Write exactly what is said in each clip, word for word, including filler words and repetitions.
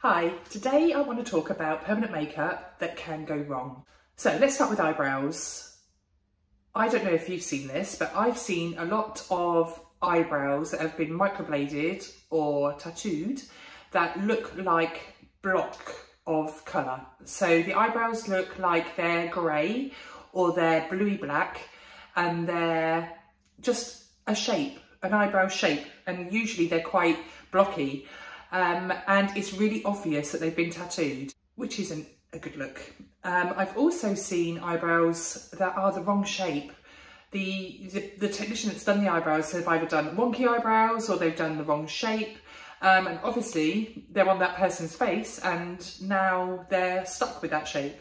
Hi, today I want to talk about permanent makeup that can go wrong. So let's start with eyebrows. I don't know if you've seen this, but I've seen a lot of eyebrows that have been microbladed or tattooed that look like block of colour. So the eyebrows look like they're grey or they're bluey black and they're just a shape, an eyebrow shape, and usually they're quite blocky. Um, and it's really obvious that they've been tattooed, which isn't a good look. Um, I've also seen eyebrows that are the wrong shape. The, the, the technician that's done the eyebrows has either done wonky eyebrows or they've done the wrong shape. Um, and obviously they're on that person's face and now they're stuck with that shape.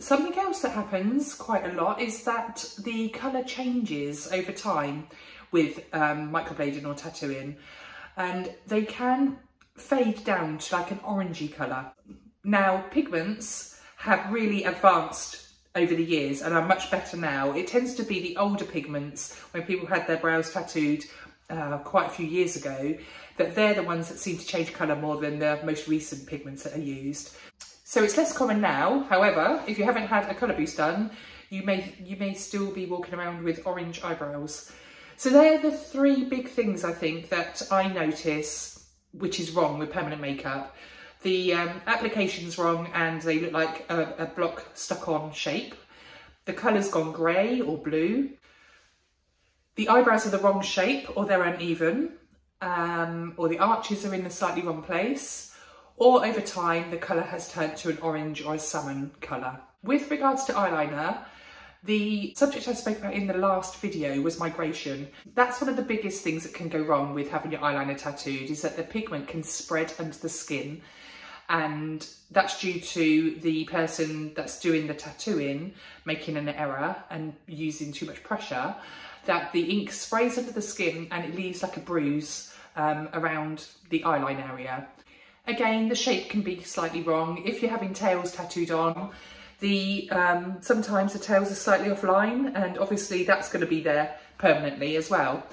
Something else that happens quite a lot is that the colour changes over time with um, microblading or tattooing, and they can fade down to like an orangey colour. Now, pigments have really advanced over the years and are much better now. It tends to be the older pigments, when people had their brows tattooed uh, quite a few years ago, that they're the ones that seem to change colour more than the most recent pigments that are used. So it's less common now. However, if you haven't had a colour boost done, you may, you may still be walking around with orange eyebrows. So they're the three big things I think that I notice which is wrong with permanent makeup. The um, application's wrong and they look like a, a block stuck on shape. The colour's gone grey or blue. The eyebrows are the wrong shape or they're uneven, um, or the arches are in the slightly wrong place, or over time the colour has turned to an orange or a salmon colour. With regards to eyeliner, the subject I spoke about in the last video was migration. That's one of the biggest things that can go wrong with having your eyeliner tattooed, is that the pigment can spread under the skin, and that's due to the person that's doing the tattooing making an error and using too much pressure, that the ink sprays under the skin and it leaves like a bruise um, around the eyeline area. Again, the shape can be slightly wrong. If you're having tails tattooed on, The, um, sometimes the tails are slightly offline, and obviously that's going to be there permanently as well.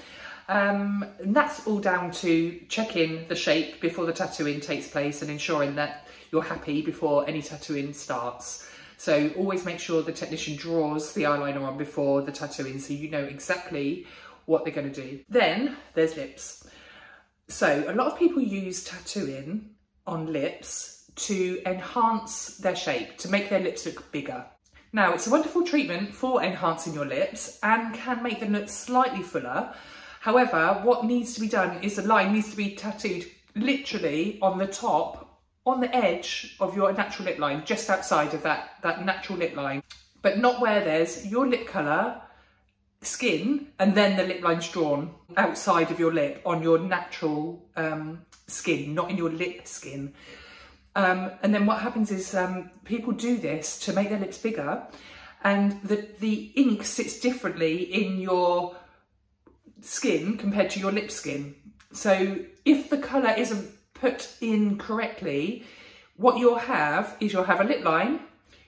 Um, and that's all down to checking the shape before the tattooing takes place and ensuring that you're happy before any tattooing starts. So always make sure the technician draws the eyeliner on before the tattooing so you know exactly what they're going to do. Then there's lips. So a lot of people use tattooing on lips to enhance their shape, to make their lips look bigger. Now, it's a wonderful treatment for enhancing your lips and can make them look slightly fuller. However, what needs to be done is the line needs to be tattooed literally on the top, on the edge of your natural lip line, just outside of that, that natural lip line, but not where there's your lip colour, skin, and then the lip line's drawn outside of your lip on your natural um, skin, not in your lip skin. Um, and then what happens is um, people do this to make their lips bigger, and the, the ink sits differently in your skin compared to your lip skin. So if the colour isn't put in correctly, what you'll have is you'll have a lip line,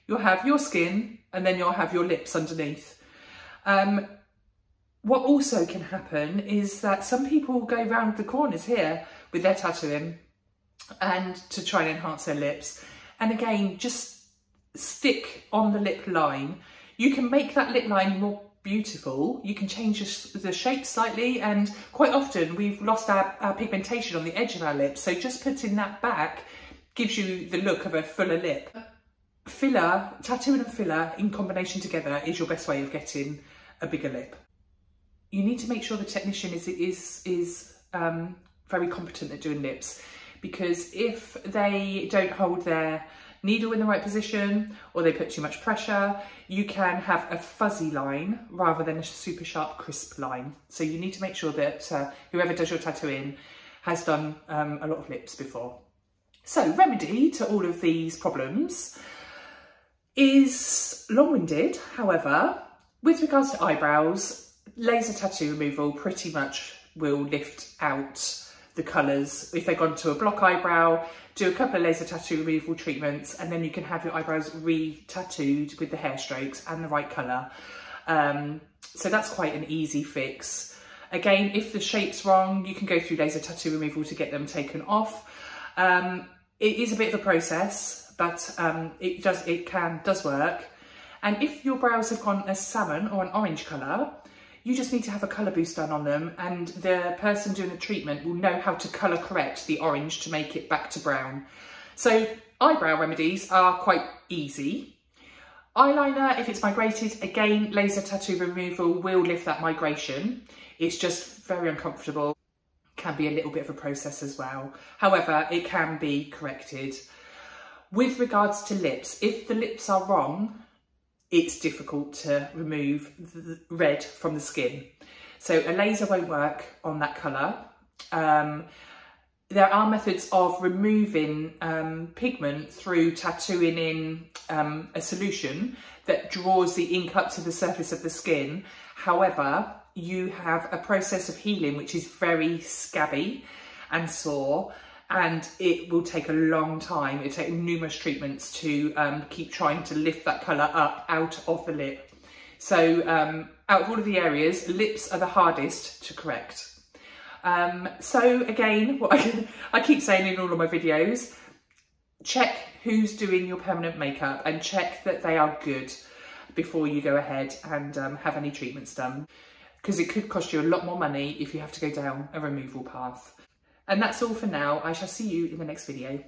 you'll have your skin, and then you'll have your lips underneath. Um, what also can happen is that some people go round the corners here with their tattooing and to try and enhance their lips, and again just stick on the lip line. You can make that lip line more beautiful, you can change the shape slightly, and quite often we've lost our, our pigmentation on the edge of our lips, so just putting that back gives you the look of a fuller lip. Filler, tattooing and filler in combination together is your best way of getting a bigger lip. You need to make sure the technician is, is, is um, very competent at doing lips, because if they don't hold their needle in the right position or they put too much pressure, you can have a fuzzy line rather than a super sharp, crisp line. So you need to make sure that uh, whoever does your tattooing has done um, a lot of lips before. So remedy to all of these problems is long-winded. However, with regards to eyebrows, laser tattoo removal pretty much will lift out the colours. If they've gone to a block eyebrow, do a couple of laser tattoo removal treatments, and then you can have your eyebrows re-tattooed with the hair strokes and the right colour. Um, so that's quite an easy fix. Again, if the shape's wrong, you can go through laser tattoo removal to get them taken off. Um, It is a bit of a process, but um, it does it can does work. And if your brows have gone a salmon or an orange colour, you just need to have a colour boost done on them, and the person doing the treatment will know how to colour correct the orange to make it back to brown. So eyebrow remedies are quite easy. Eyeliner, if it's migrated, again, laser tattoo removal will lift that migration. It's just very uncomfortable. Can be a little bit of a process as well. However, it can be corrected. With regards to lips, if the lips are wrong, it's difficult to remove the red from the skin. So a laser won't work on that colour. Um, there are methods of removing um, pigment through tattooing in um, a solution that draws the ink up to the surface of the skin. However, you have a process of healing which is very scabby and sore, and it will take a long time. It takes numerous treatments to um, keep trying to lift that colour up out of the lip. So um, out of all of the areas, lips are the hardest to correct. Um, so again, what I, I keep saying in all of my videos, check who's doing your permanent makeup and check that they are good before you go ahead and um, have any treatments done, because it could cost you a lot more money if you have to go down a removal path. And that's all for now. I shall see you in the next video.